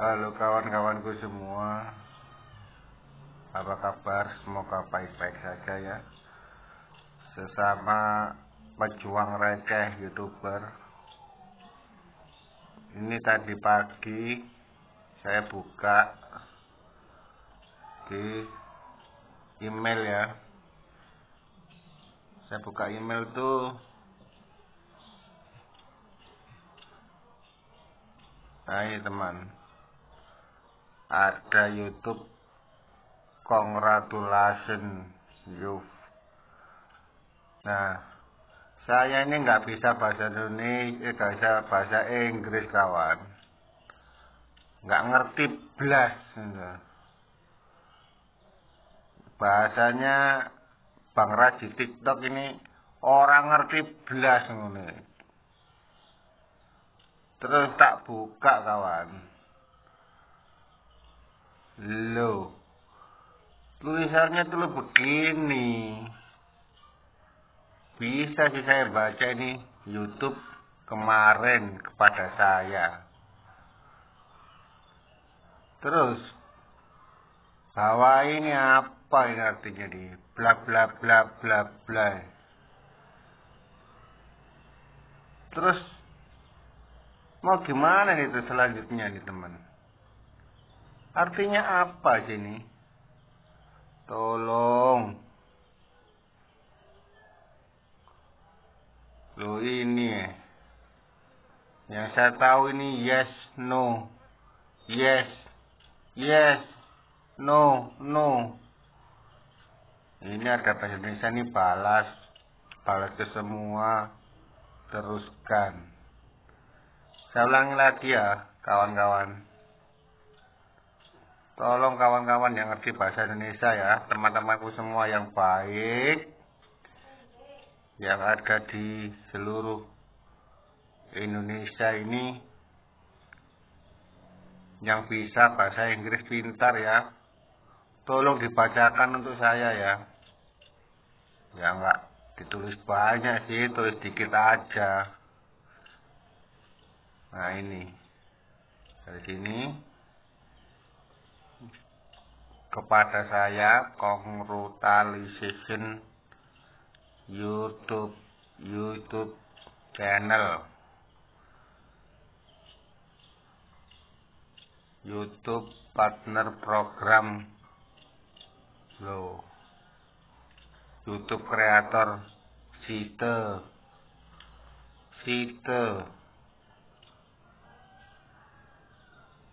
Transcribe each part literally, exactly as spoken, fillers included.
Halo kawan-kawanku semua, apa kabar? Semoga baik-baik saja ya. Sesama pejuang receh YouTuber, ini tadi pagi saya buka di email ya. Saya buka email tuh hai teman, ada YouTube congratulations you. Nah, saya ini nggak bisa bahasa Indonesia, nggak bisa bahasa Inggris kawan, nggak ngerti belas bahasanya Bang Ras di TikTok ini, orang ngerti belas nih. Terus tak buka kawan. Loh, tulisannya tuh begini. Bisa sih saya baca ini YouTube kemarin kepada saya. Terus bawah ini apa ini artinya di bla bla bla bla bla. Terus mau gimana itu selanjutnya nih teman? Artinya apa sih ini? Tolong. Loh ini yang saya tahu ini yes, no. Yes. Yes. No, no. Ini ada bahasa Indonesia nih, balas. Balas ke semua. Teruskan. Saya ulangi lagi ya, kawan-kawan. Tolong kawan-kawan yang ngerti bahasa Indonesia ya, teman-temanku semua yang baik, yang ada di seluruh Indonesia ini, yang bisa bahasa Inggris pintar ya, tolong dibacakan untuk saya ya. Ya enggak ditulis banyak sih, tulis dikit aja. Nah ini, dari sini. Kepada saya congratulations YouTube YouTube channel YouTube partner program lo YouTube kreator Site Site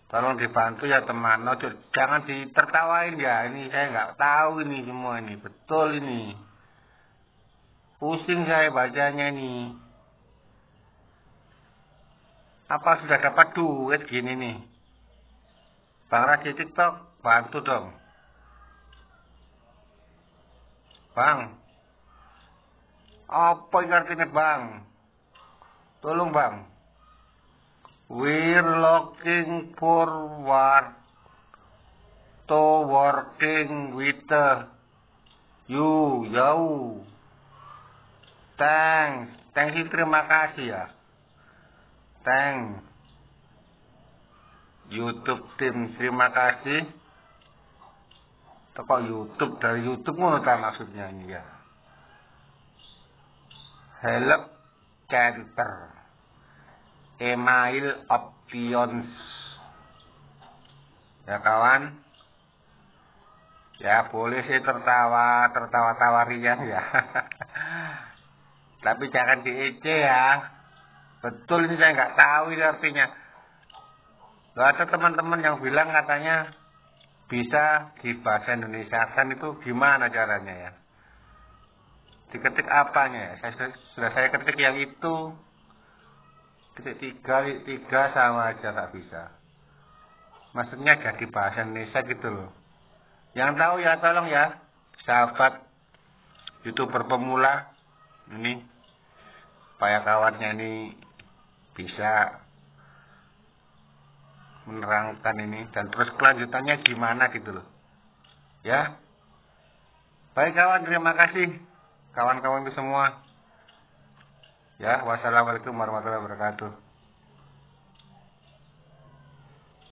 tolong dibantu ya teman, ojo jangan ditertawain ya, ini saya nggak tahu ini semua ini, betul ini, pusing saya bacanya ini. Apa sudah dapat duit gini nih? Bang Ras di TikTok, bantu dong, Bang. Apa yang artinya Bang? Tolong Bang. We're looking forward to working with you. Yo, thanks, thanks terima kasih ya. Thanks, YouTube tim terima kasih. Toko YouTube dari YouTube mana maksudnya ini ya? Help Canter. Email options ya kawan ya, boleh sih tertawa tertawa tawarian ya tapi jangan diec ya, betul ini saya nggak tahu ini artinya. Loh, ada teman-teman yang bilang katanya bisa di bahasa Indonesia kan, itu gimana caranya ya, diketik apanya ya? Saya sudah saya ketik yang itu tiga tiga sama aja nggak bisa, maksudnya jadi bahasa Indonesia gitu loh. Yang tahu ya tolong ya sahabat YouTuber pemula ini, supaya kawannya ini bisa menerangkan ini dan terus kelanjutannya gimana gitu loh ya. Baik kawan, terima kasih kawan-kawanku semua. Ya, wassalamualaikum warahmatullahi wabarakatuh.